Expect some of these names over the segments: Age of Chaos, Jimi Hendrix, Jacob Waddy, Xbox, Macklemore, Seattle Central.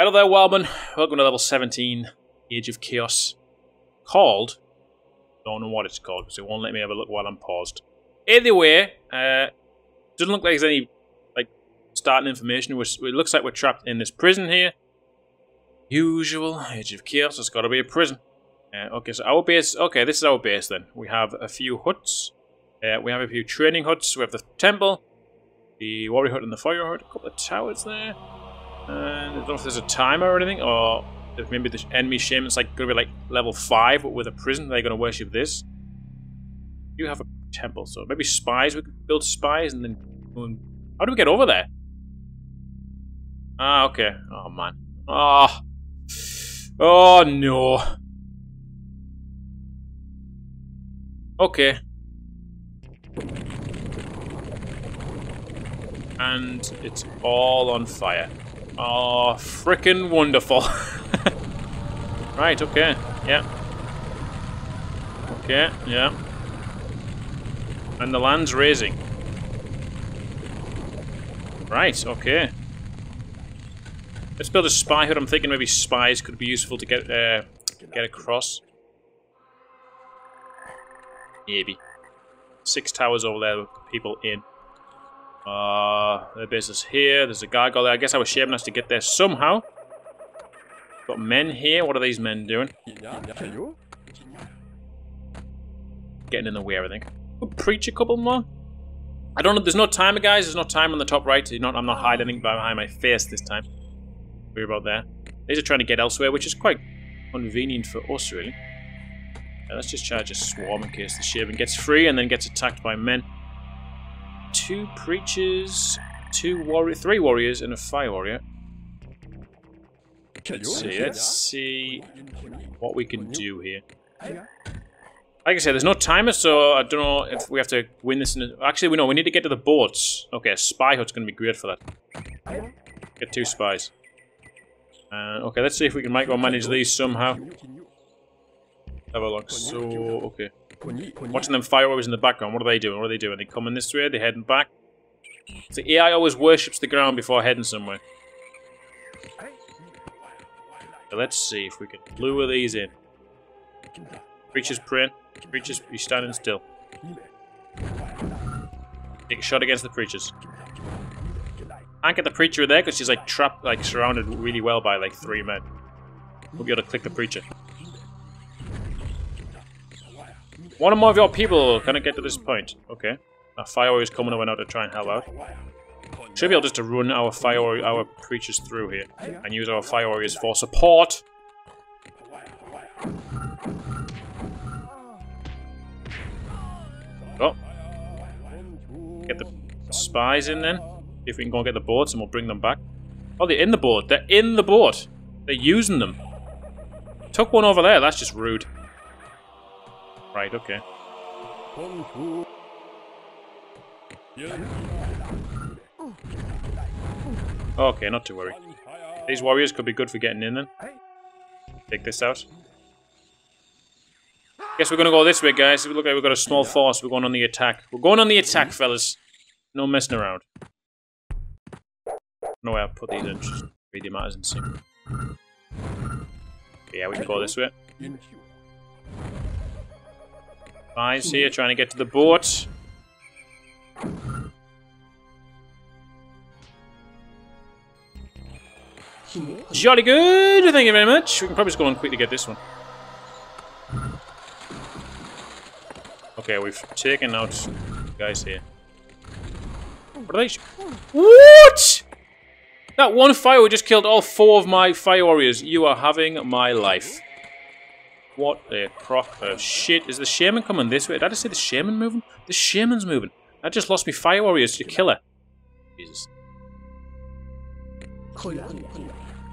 Hello there, Wildman. Welcome to level 17, Age of Chaos. Called? Don't know what it's called because it won't let me have a look while I'm paused. Either way, doesn't look like there's any starting information. It looks like we're trapped in this prison here. Usual Age of Chaos. It's got to be a prison. Okay, so our base. Okay, this is our base then. We have a few huts. We have a few training huts. We have the temple, the warrior hut, and the fire hut. A couple of towers there. And I don't know if there's a timer or anything, or if maybe the enemy shaman's gonna be level 5, but with a prison, they're gonna worship this. You have a temple, so maybe spies. We could build spies and then. How do we get over there? Ah, okay. Oh man. Ah. Oh. Oh no. Okay. And it's all on fire. Oh, frickin' wonderful. Right, okay. Yeah. Okay, yeah. And the land's raising. Right, okay. Let's build a spy hut. I'm thinking maybe spies could be useful to get across. Maybe. 6 towers over there with people in. The base is here. There's a gargoyle there. I guess our shaman has to get there somehow. Got men here. What are these men doing? Getting in the way, I think. We'll preach a couple more. I don't know. There's no timer, guys. There's no time on the top right. I'm not hiding anything behind my face this time. We're about there. These are trying to get elsewhere, which is quite convenient for us, really. Now, let's just charge a swarm in case the shaman gets free and then gets attacked by men. 2 preachers, 3 warriors, and a fire warrior. Let's see what we can do here. Like I said, there's no timer, so I don't know if we have to win this. Actually, we need to get to the boats. Okay, spy hut's going to be great for that. Get 2 spies. Okay, let's see if we can micromanage these somehow. Have a look. So, okay. Watching them fire always in the background. What are they doing? What are they doing? They coming this way? They heading back? The AI always worships the ground before heading somewhere. So let's see if we can lure these in. Preacher's praying. Preacher's be standing still. Take a shot against the preachers. Can't get the preacher there because she's trapped, surrounded really well by 3 men. We'll be able to click the preacher. One or more of your people can get to this point. Okay. Our fire warrior is coming over now to try and help out. Should be able just to run our our preachers through here and use our fire warriors for support. Oh. Get the spies in then. See if we can go and get the boats and we'll bring them back. Oh, they're in the boat. They're in the boat. They're using them. Took one over there. That's just rude. Right, okay. Okay, not to worry. These warriors could be good for getting in then. Take this out. Guess we're gonna go this way, guys. It looks like we've got a small force. We're going on the attack. We're going on the attack, fellas. No messing around. No way I'll put these in. Just read the matters and see. Yeah, we can go this way. Spies here, trying to get to the boat. Jolly good! Thank you very much. We can probably just go on quickly get this one. Okay, we've taken out guys here. What are they? What? That one fire just killed all 4 of my fire warriors. You are having my life. What a crock of shit. Is the shaman coming this way? Did I just see the shaman moving? The shaman's moving. I just lost me fire warriors to kill her. Jesus.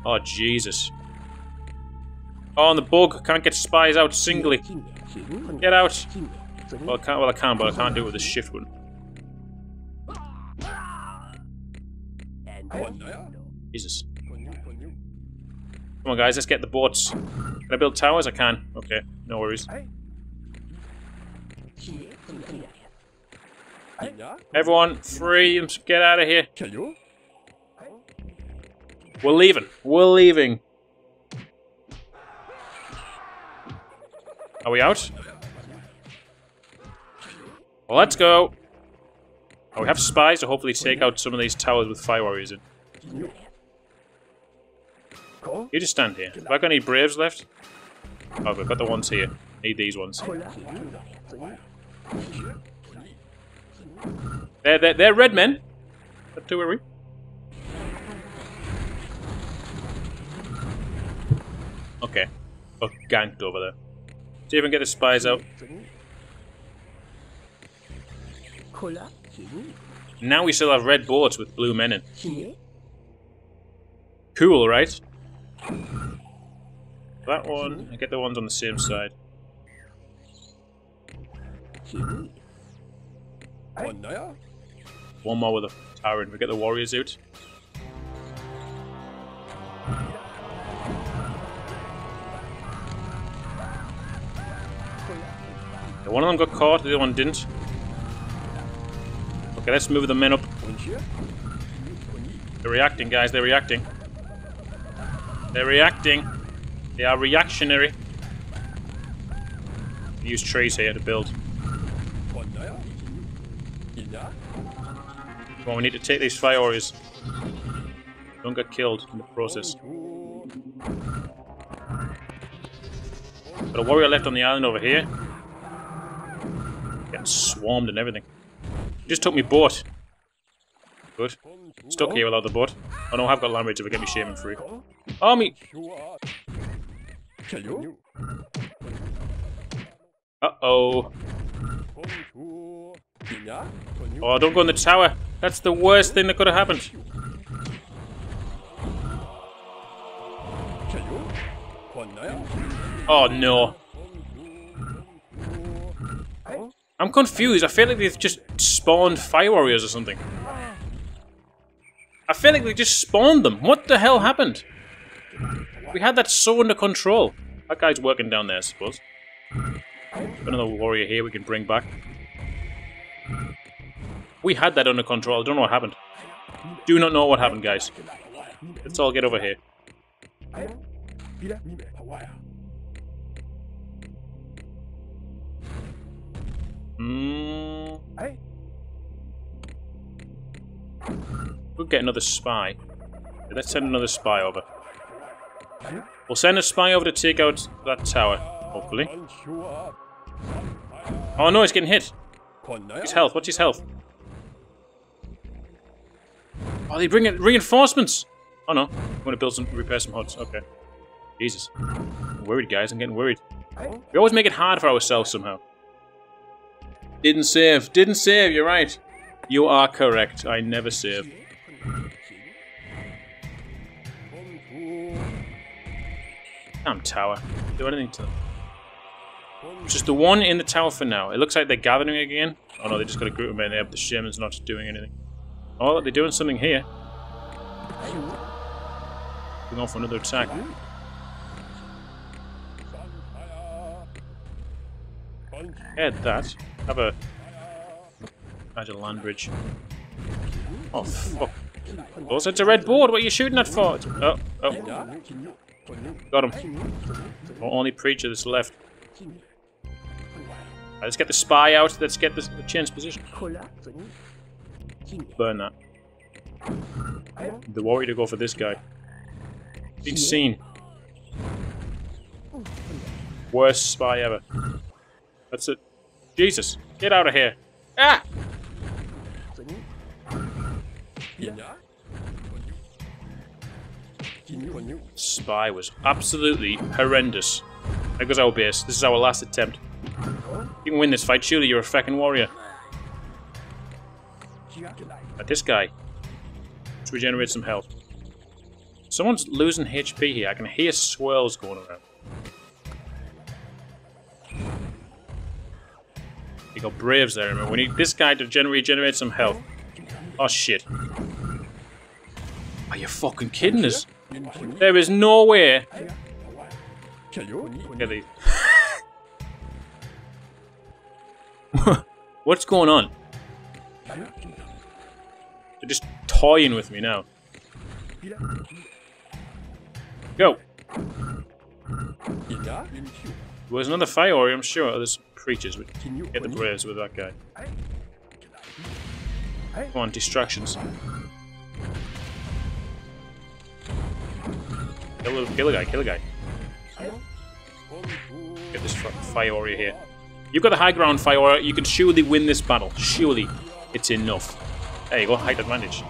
Oh, Jesus. Oh, and the bug. Can't get spies out singly. Get out. Well, I can't do it with the shift one. Jesus. Come on, guys, let's get the boats. Can I build towers? I can. Okay, no worries. Everyone, free! Get out of here! We're leaving. We're leaving. Are we out? Well, let's go. Oh, we have spies to hopefully take out some of these towers with fire warriors in. You just stand here. Have I got any Braves left? Oh, we've got the ones here. Need these ones. They're red men. Not too worried. Okay. Got ganked over there. See if we can get the spies out. Now we still have red boards with blue men in. Cool, right? That one, and get the ones on the same side. One more with a tower in. We get the warriors out. Okay, one of them got caught, the other one didn't. Okay, let's move the men up. They're reacting, guys, they're reacting. They're reacting. They are reactionary. Use trees here to build. Well, we need to take these fire warriors. Don't get killed in the process. Got a warrior left on the island over here. Getting swarmed and everything. You just took me boat. Good. Stuck here without the boat. Oh no, I've got land raids if I get me shaman free. Oh, me! Uh-oh. Oh, don't go in the tower. That's the worst thing that could have happened. Oh, no. I'm confused. I feel like they've just spawned fire warriors or something. I feel like they just spawned them. What the hell happened? We had that so under control. That guy's working down there, I suppose. Another warrior here we can bring back. We had that under control. I don't know what happened. Do not know what happened, guys. Let's all get over here. We'll get another spy. Let's send another spy over. We'll send a spy over to take out that tower, hopefully. Oh no, he's getting hit. His health. What's his health? Oh, they bring in reinforcements! Oh no, I'm gonna build some, repair some huts. Okay. Jesus. I'm worried, guys. I'm getting worried. We always make it hard for ourselves somehow. Didn't save. Didn't save. You're right. You are correct. I never save. Damn tower. Do anything to them. Just the one in the tower for now. It looks like they're gathering again. Oh no, they just got a group of men there, but the shaman's not doing anything. Oh, they're doing something here. Going off for another attack. Head that. Have a agile land bridge. Oh fuck! Also, it's a red board. What are you shooting at for? Oh, oh! Got him. We're only preacher that's left. Right, let's get the spy out. Let's get the chance position. Burn that. The warrior to go for this guy. Been seen. Worst spy ever. That's it. Jesus, get out of here. Ah! Spy was absolutely horrendous. There goes our base. This is our last attempt. You can win this fight, surely you're a feckin' warrior. But this guy. Let's regenerate some health. Someone's losing HP here. I can hear swirls going around. We got Braves there, remember? We need this guy to regenerate some health. Oh shit. Are you fucking kidding us? There is no way. What's going on? They're just toying with me now. Go! There was another fire orb, I'm sure, or there's creatures. We can get the braves with that guy. Come on, distractions. Kill a guy. Get this fire warrior here. You've got the high ground, fire warrior. You can surely win this battle. Surely. It's enough. There you go, height advantage.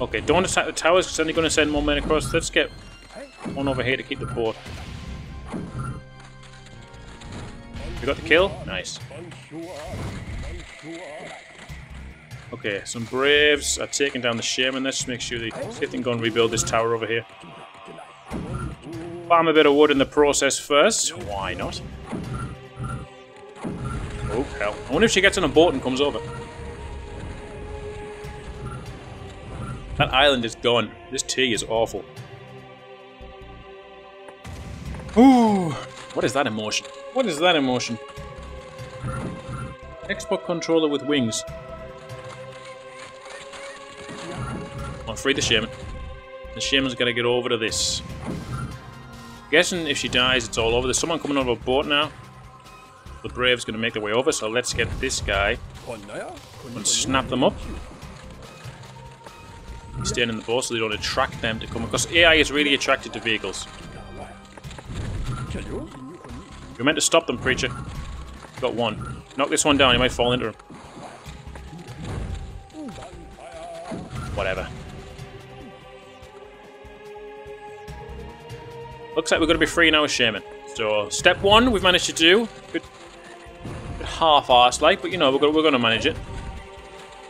Okay, don't attack the towers because then they're going to send more men across. Let's get one over here to keep the board. We got the kill? Nice. Okay, some braves are taking down the shaman. Let's make sure they sit and go and rebuild this tower over here. Farm a bit of wood in the process first. Why not? Oh, hell. I wonder if she gets on a boat and comes over. That island is gone. This tea is awful. Ooh! What is that emotion? What is that emotion? Xbox controller with wings. I'll free the shaman. The shaman's gonna get over to this. Guessing if she dies, it's all over. There's someone coming over a boat now. The brave's gonna make their way over, so let's get this guy and snap them up. He's staying in the boat so they don't attract them to come across. AI is really attracted to vehicles. You're meant to stop them, preacher. Got one. Knock this one down, you might fall into him. Whatever. Looks like we're gonna be free now, shaman. So step one we've managed to do. Good half-assed like, but you know we're gonna manage it.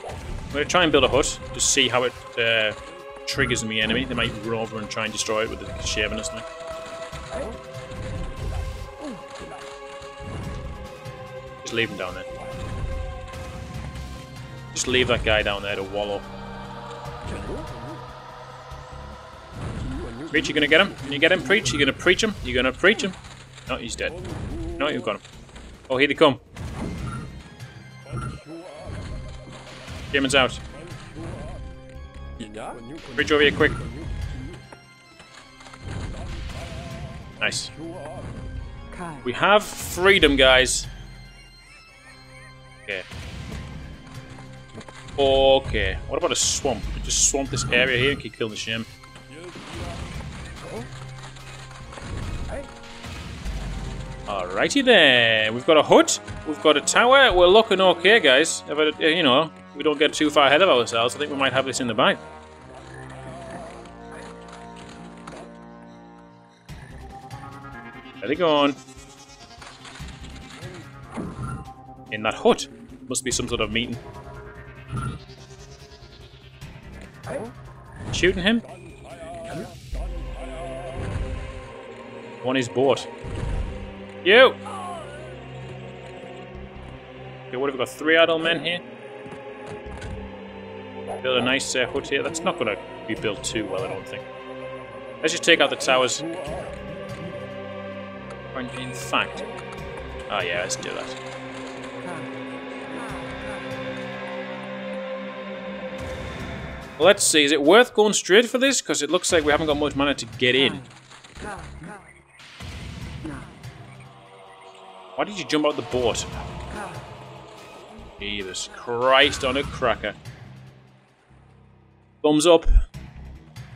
I'm gonna try and build a hut to see how it triggers the enemy. They might run over and try and destroy it with the shaman or something. Just leave him down there. Just leave that guy down there to wallow. Preach, you gonna get him? Can you get him, Preach? You're gonna preach him? You're gonna preach him? No, he's dead. No, you've got him. Oh, here they come. Demon's out. Preach over here, quick. Nice. We have freedom, guys. Okay. Okay. What about a swamp? We just swamp this area here and keep killing the shim. Alrighty then, we've got a hut, we've got a tower, we're looking okay guys. If you know, we don't get too far ahead of ourselves, I think we might have this in the bag. There they go on. In that hut, must be some sort of meeting. Shooting him? On his boat. You! Okay, what have we got? 3 adult men here. Build a nice hut here. That's not going to be built too well, I don't think. Let's just take out the towers. In fact. Oh yeah, let's do that. Let's see, is it worth going straight for this? Because it looks like we haven't got much mana to get in. Why did you jump out the boat? Jesus Christ on a cracker. Thumbs up.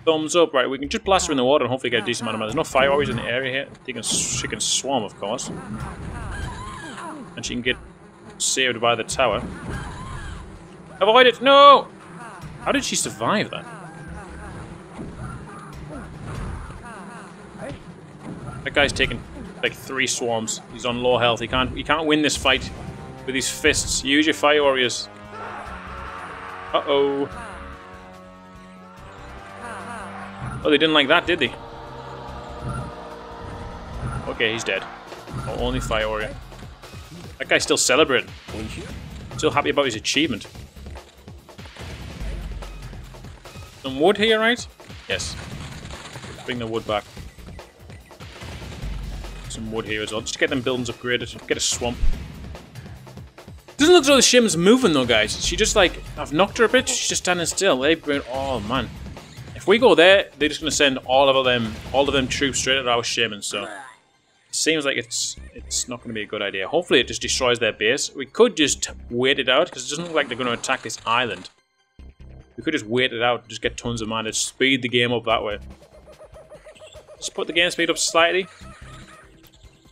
Thumbs up. Right, we can just plaster in the water and hopefully get a decent amount of mana. There's no fire always in the area here. She can swarm, of course. And she can get saved by the tower. Avoid it! No! How did she survive that? That guy's taking... like 3 swarms. He's on low health. He can't win this fight with his fists. Use your fire warriors. Uh-oh. Oh, they didn't like that, did they? Okay, he's dead. Oh, only fire warrior. That guy's still celebrating. Still happy about his achievement. Some wood here, right? Yes. Bring the wood back. Some wood here as well, just to get them buildings upgraded. Get a swamp. Doesn't look as though the shim's moving though, guys. She just like, I've knocked her a bit, she's just standing still. Hey, oh man. If we go there, they're just going to send all of them troops straight at our shaman. So it seems like it's not going to be a good idea. Hopefully, it just destroys their base. We could just wait it out because it doesn't look like they're going to attack this island. We could just wait it out and just get tons of mana, speed the game up that way. Just put the game speed up slightly.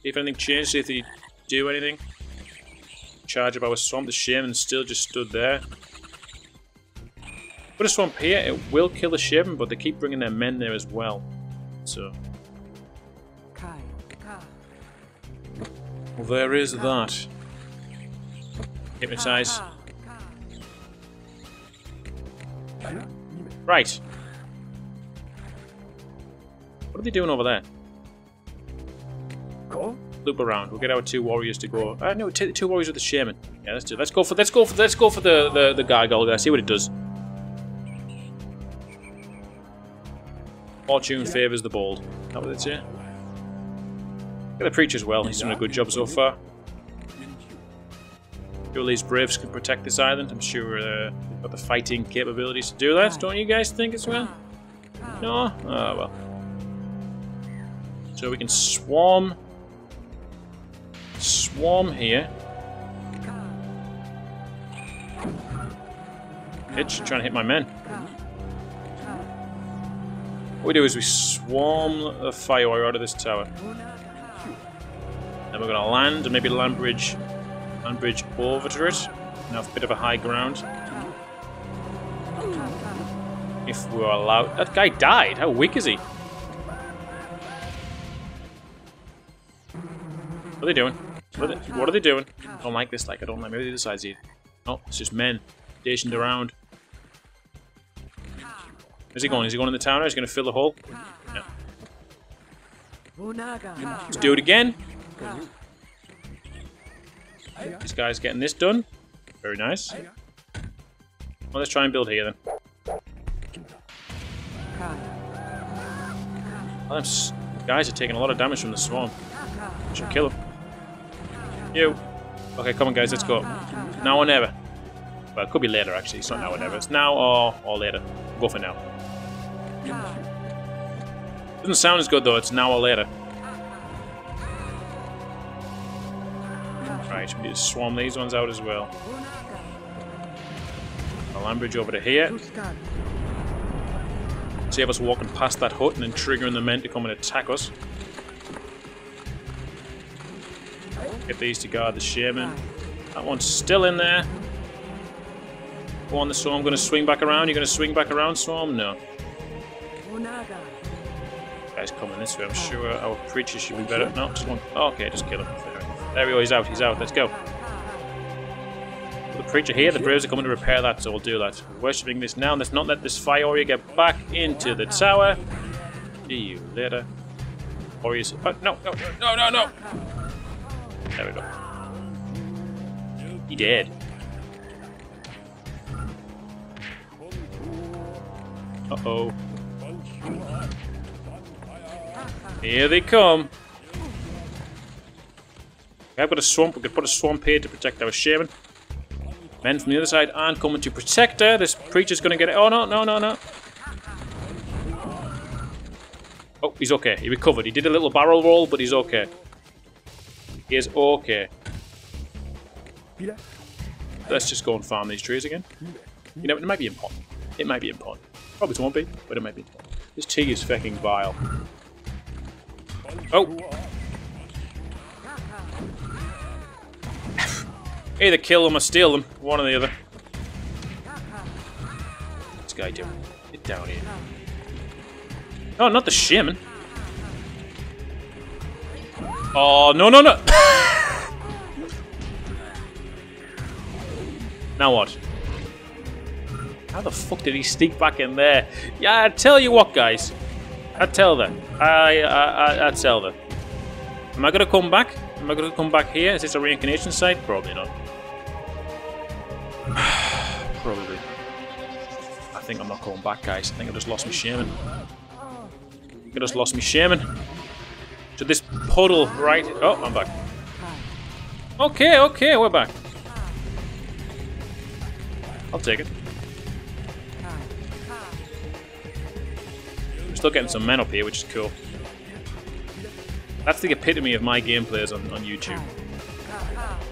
See if anything changes. See if they do anything. Charge up our swamp. The shaman still just stood there. Put a swamp here. It will kill the shaman, but they keep bringing their men there as well. So, well, there is that. Hypnotize. Right. What are they doing over there? Loop around. We'll get our two warriors to go. No, take the two warriors with the shaman. Yeah, let's do. Let's go for the gargoyle guy. See what it does. Fortune favors the bold. Is that what it's here? Look at the preacher as well. He's done a good job so far. Surely these braves can protect this island. I'm sure they've got the fighting capabilities to do that. Don't you guys think as well? No? Oh, well. So we can swarm. Swarm here. Hitch, trying to hit my men. What we do is we swarm the fire warrior out of this tower. Then we're going to land and maybe land bridge over to it. Now a bit of a high ground. If we're allowed. That guy died. How weak is he? What are they doing? What are they doing? I don't like this. Like, I don't like maybe the other side's either. Oh, it's just men stationed around. Where's he going? Is he going in the town? Is he going to fill the hole? No. Let's do it again. This guy's getting this done. Very nice. Well, let's try and build here then. Well, those guys are taking a lot of damage from the swarm. Should kill him. You. Okay, come on guys, let's go. Now or never. Well, it could be later actually. It's not now or never. It's now or later. We'll go for now. Doesn't sound as good though. It's now or later. Right, we need to swarm these ones out as well. A land bridge over to here. Save us walking past that hut and then triggering the men to come and attack us. Get these to guard the shaman. That one's still in there. Go on, the swarm. Going to swing back around. You're going to swing back around, swarm? No. Guy's coming this way. I'm sure our preacher should be better. No, just one. Okay, just kill him. There we go. He's out. He's out. Let's go. The preacher here. The braves are coming to repair that, so we'll do that. Worshipping this now. Let's not let this fire warrior get back into the tower. See you later. Warriors. Oh, no, no, no, no, no. There we go. He dead. Uh-oh. Here they come. I've got a swamp. We could put a swamp here to protect our shaman. Men from the other side aren't coming to protect her. This preacher's going to get it. Oh, no, no, no, no. Oh, he's okay. He recovered. He did a little barrel roll, but he's okay. He is okay. Let's just go and farm these trees again. You know, it might be important. It might be important. Probably won't be, but it might be important. This tea is fucking vile. Oh! Either kill them or steal them. One or the other. What's this guy doing? Get down here. Oh, not the shaman. Oh, no, no, no! Now what? How the fuck did he sneak back in there? Yeah, I tell you what, guys. I tell them. I tell them. Am I gonna come back? Am I gonna come back here? Is this a reincarnation site? Probably not. Probably. I think I'm not coming back, guys. I think I just lost my shaman. I just lost my shaman. So this puddle right... Oh, I'm back. Okay, okay, we're back. I'll take it. still getting some men up here, which is cool. That's the epitome of my gameplays on YouTube.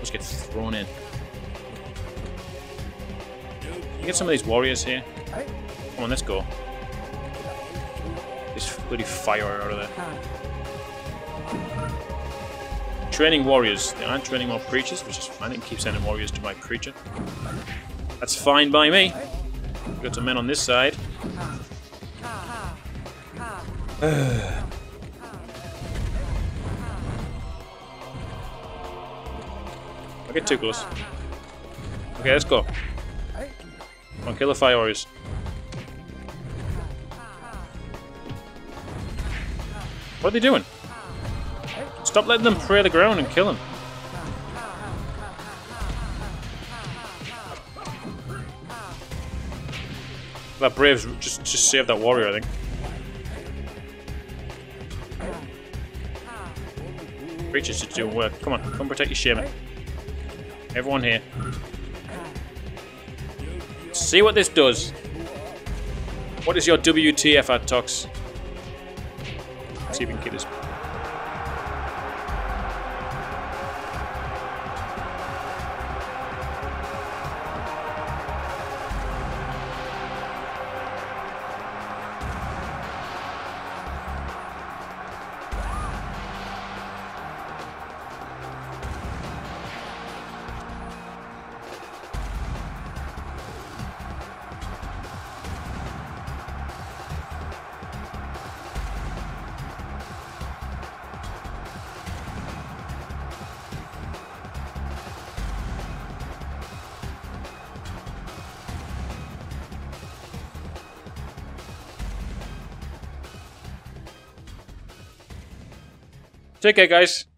Just get thrown in. You get some of these warriors here. Come on, let's go. This bloody fire out of there. Training warriors. They aren't training more preachers, which is fine. I can keep sending warriors to my preacher. That's fine by me. We've got some men on this side. I'll get too close. Okay, let's go. Come on, kill the fire warriors. What are they doing? Stop letting them pray the ground and kill them. That Brave's just saved that warrior, I think. Preacher's just doing work. Come on, come protect your shaman. Everyone here. See what this does. What is your WTF, Adtox? Let's see if we can get this. Take care, guys.